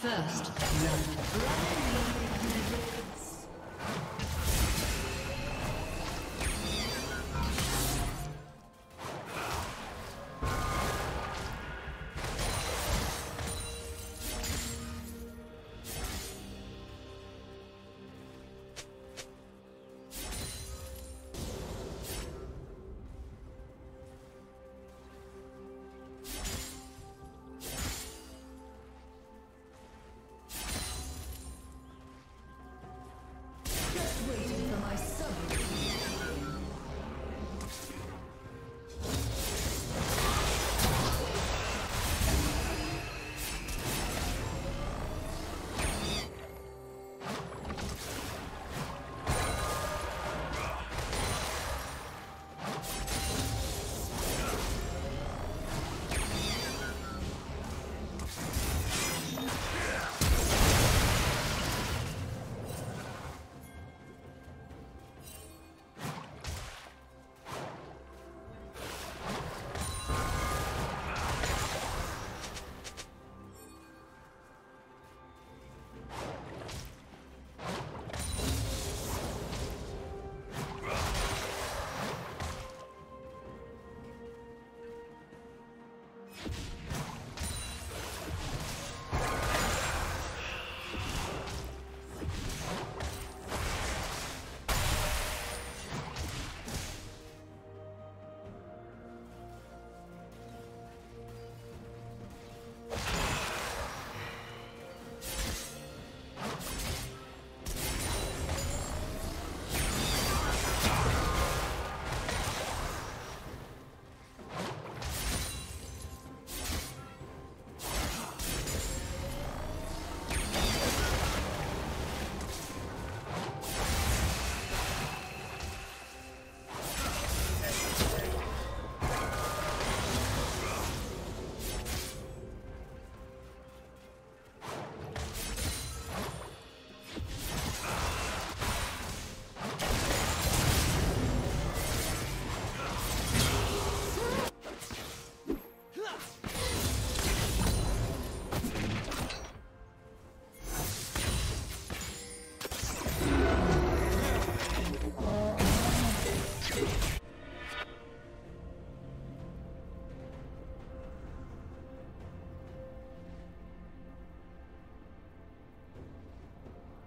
First,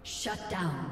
shut down.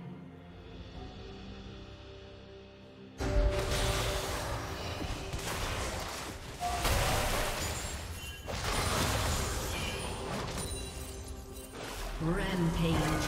Rampage.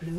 Blue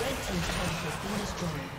Red team's turret has been destroyed.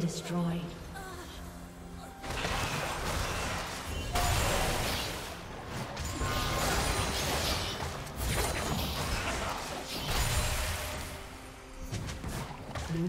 Destroyed. Blue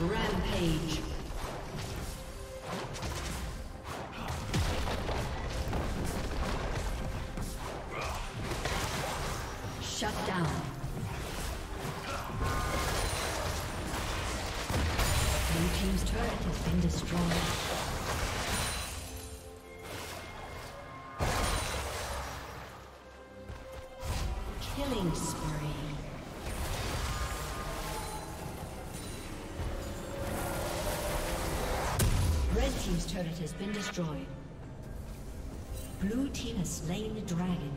Rampage. Shut down. Blue team's turret has been destroyed. Turret has been destroyed. Blue team has slain the dragon.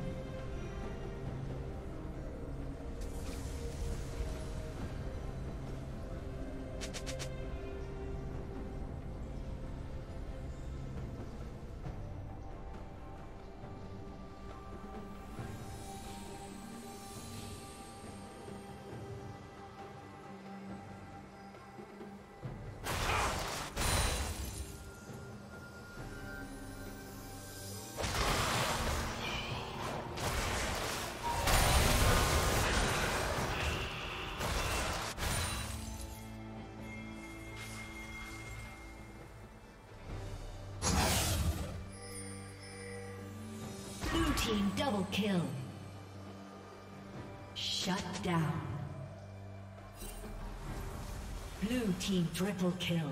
Team double kill. Shut down. Blue team triple kill.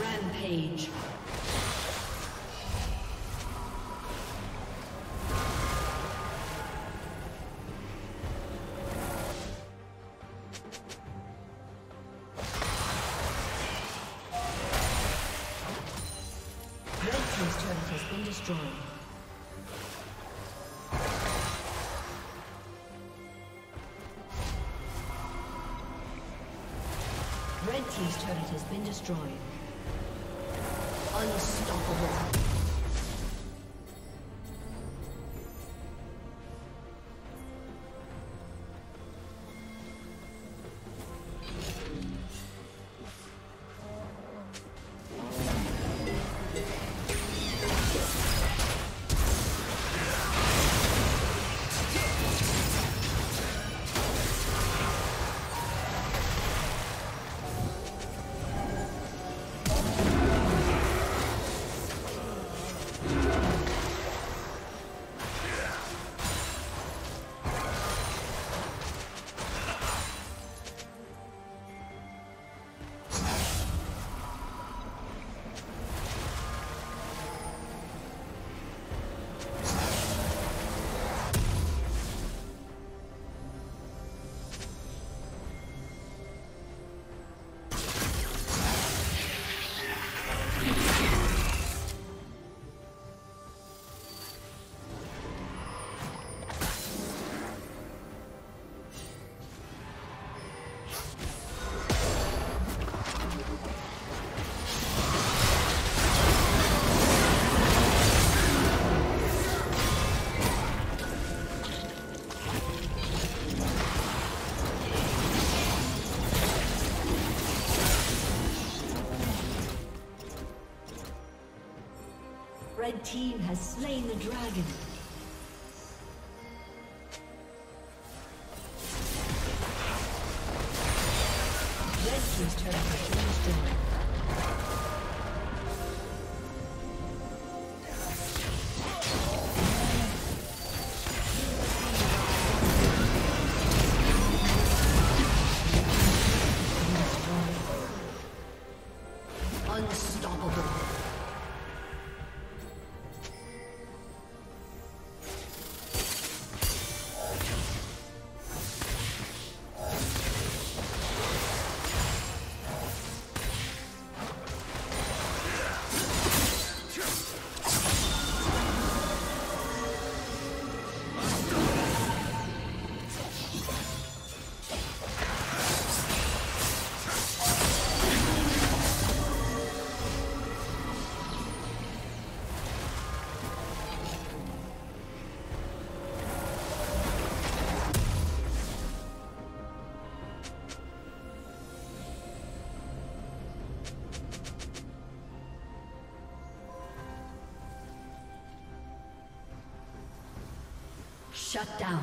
Rampage. Red team's turret has been destroyed. Unstoppable. has slain the dragon. Red team's turret has been destroyed. Shut down.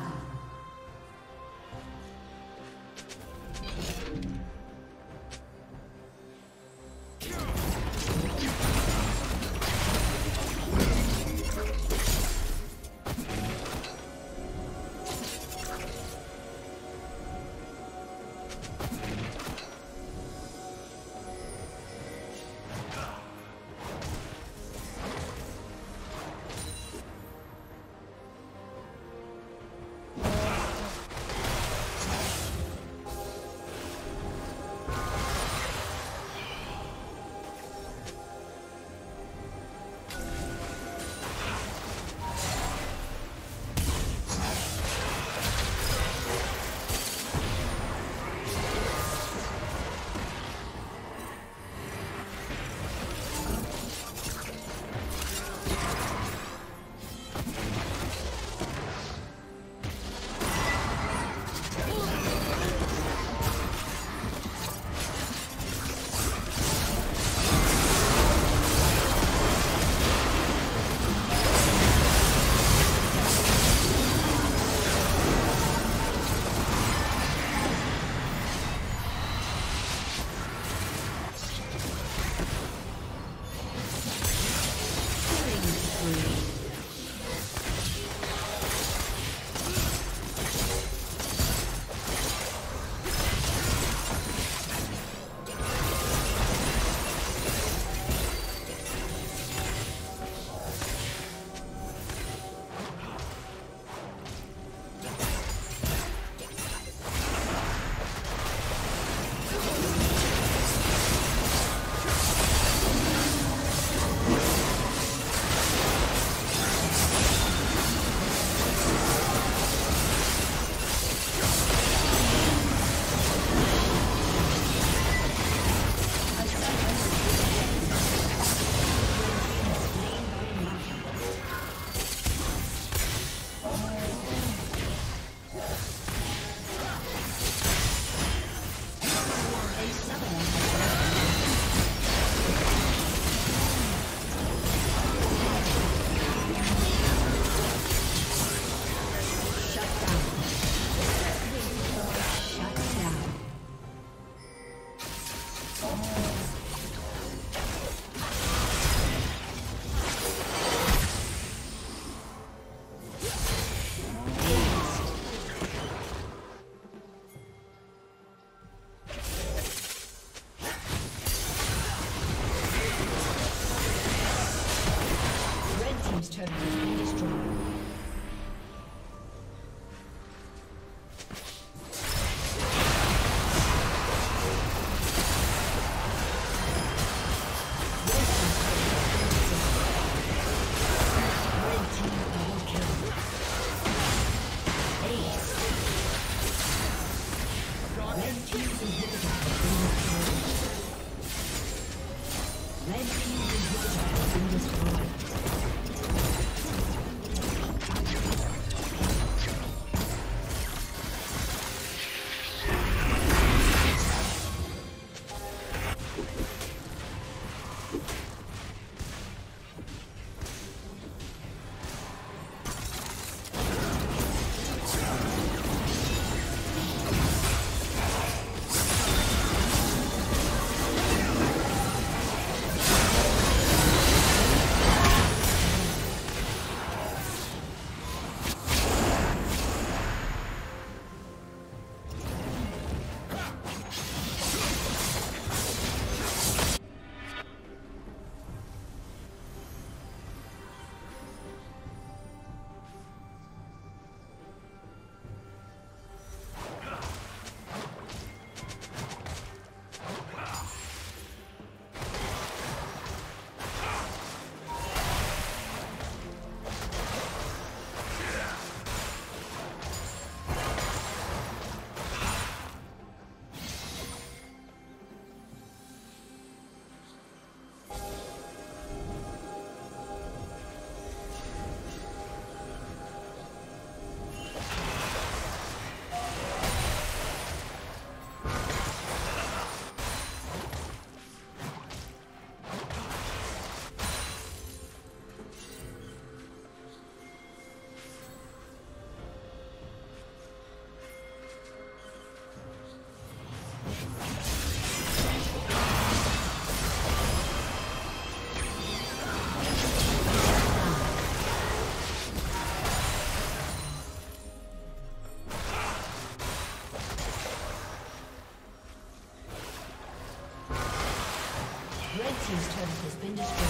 team's turret has been destroyed.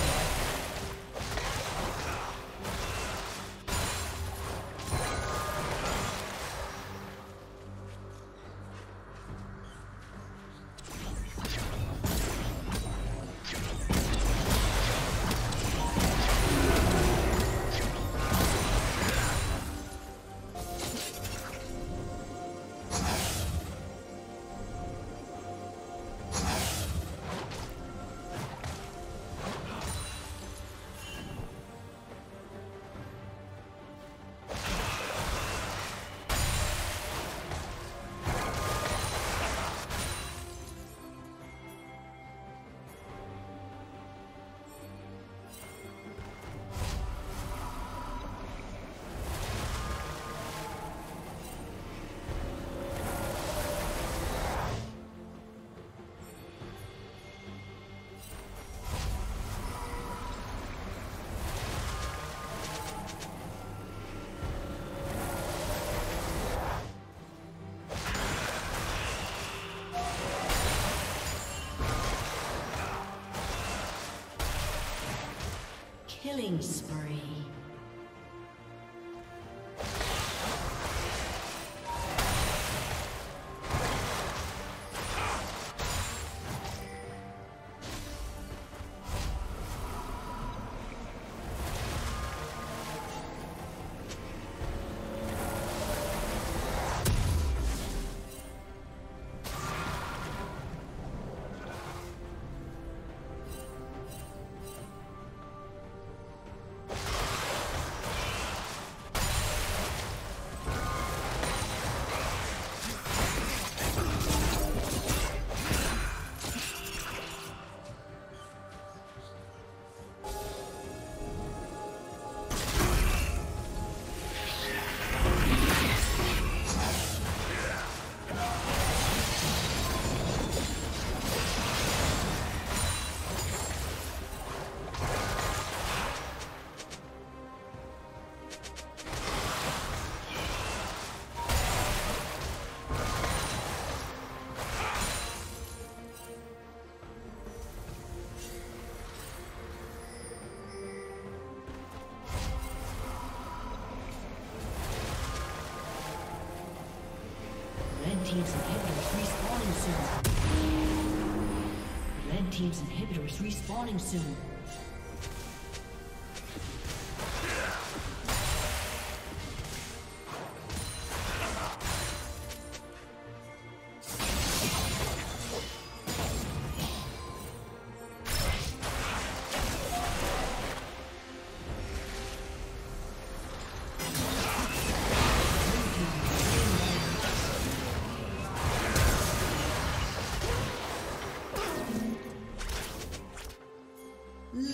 Killing spree. Team's inhibitors respawning soon. Red team's inhibitors respawning soon.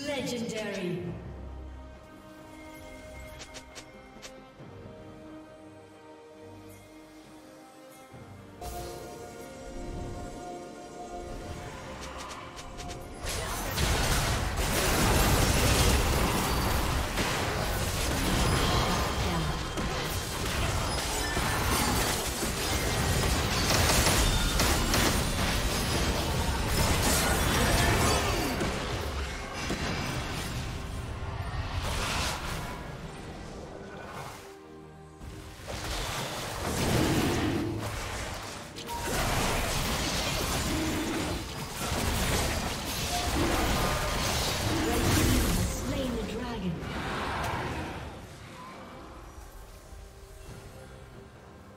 Legendary.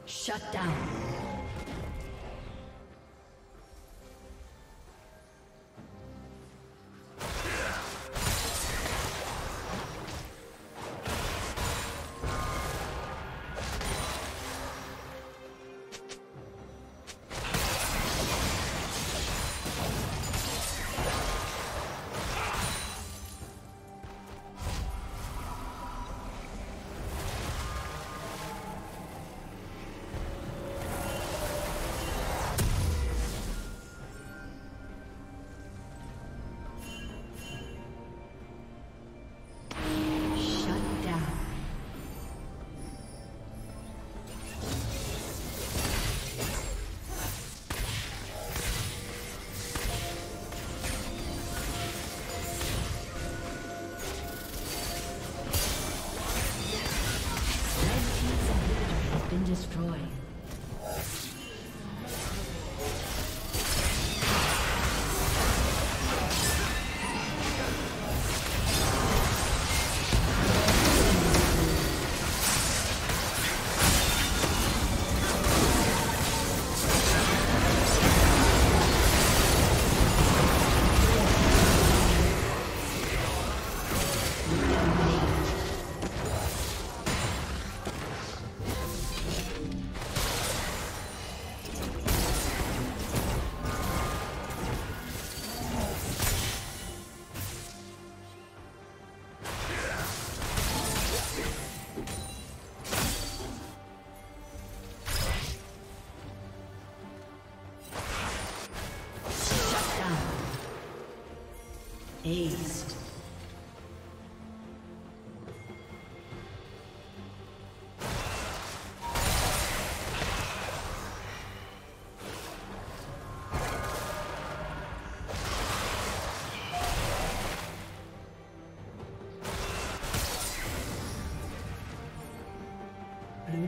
Shut down. destroyed. Aced. Blue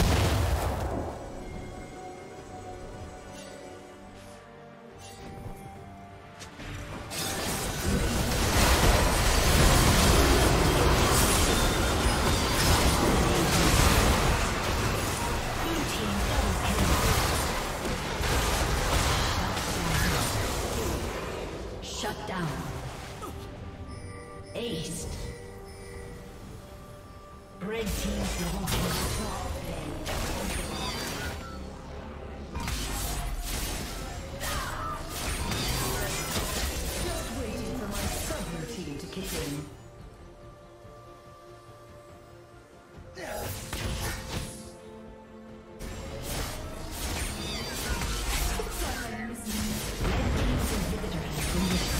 Red team's inhibitor has been destroyed.